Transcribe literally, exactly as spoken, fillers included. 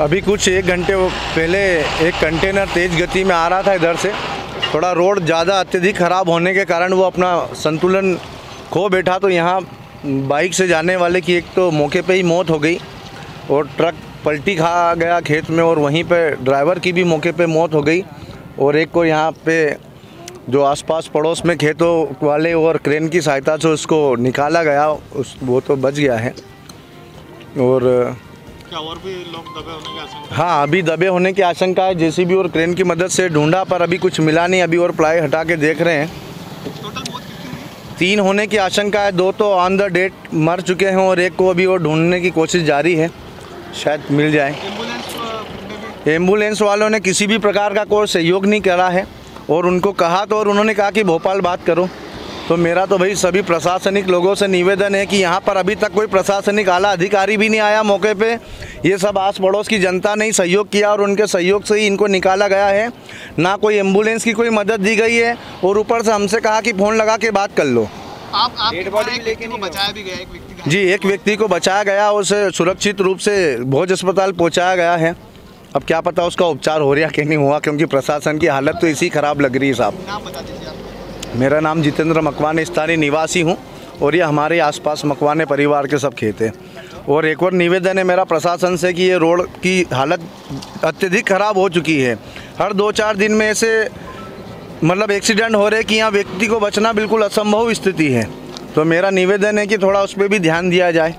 अभी कुछ एक घंटे पहले एक कंटेनर तेज़ गति में आ रहा था इधर से, थोड़ा रोड ज़्यादा अत्यधिक ख़राब होने के कारण वो अपना संतुलन खो बैठा, तो यहाँ बाइक से जाने वाले की एक तो मौके पे ही मौत हो गई और ट्रक पलटी खा गया खेत में और वहीं पे ड्राइवर की भी मौके पे मौत हो गई और एक को यहाँ पे जो आसपास पड़ोस में खेतों वाले और क्रेन की सहायता से उसको निकाला गया, उस वो तो बच गया है। और क्या और भी लोग दबे होने की आशंका? हाँ, अभी दबे होने की आशंका है। जेसीबी और क्रेन की मदद से ढूंढा पर अभी कुछ मिला नहीं, अभी और प्लाई हटा के देख रहे हैं। टोटल मौत कितनी हुई? तीन होने की आशंका है, दो तो ऑन द डेट मर चुके हैं और एक को अभी और ढूंढने की कोशिश जारी है, शायद मिल जाए। एम्बुलेंस एम्बुलेंस वालों ने किसी भी प्रकार का कोई सहयोग नहीं करा है और उनको कहा तो और उन्होंने कहा कि भोपाल बात करो, तो मेरा तो भाई सभी प्रशासनिक लोगों से निवेदन है कि यहाँ पर अभी तक कोई प्रशासनिक आला अधिकारी भी नहीं आया मौके पे। ये सब आस पड़ोस की जनता ने सहयोग किया और उनके सहयोग से ही इनको निकाला गया है, ना कोई एम्बुलेंस की कोई मदद दी गई है और ऊपर से हमसे कहा कि फ़ोन लगा के बात कर लो। आप, आप लेकिन बचाया भी गया एक व्यक्ति? जी, एक व्यक्ति को बचाया गया और उसे सुरक्षित रूप से भोज अस्पताल पहुँचाया गया है। अब क्या पता उसका उपचार हो रहा कि नहीं हुआ, क्योंकि प्रशासन की हालत तो इसी ख़राब लग रही है। साहब, मेरा नाम जितेंद्र मकवाने, स्थानीय निवासी हूं और ये हमारे आसपास मकवाने परिवार के सब खेत हैं। और एक और निवेदन है मेरा प्रशासन से कि ये रोड की हालत अत्यधिक ख़राब हो चुकी है, हर दो चार दिन में ऐसे मतलब एक्सीडेंट हो रहे कि यहाँ व्यक्ति को बचना बिल्कुल असंभव स्थिति है, तो मेरा निवेदन है कि थोड़ा उस पर भी ध्यान दिया जाए।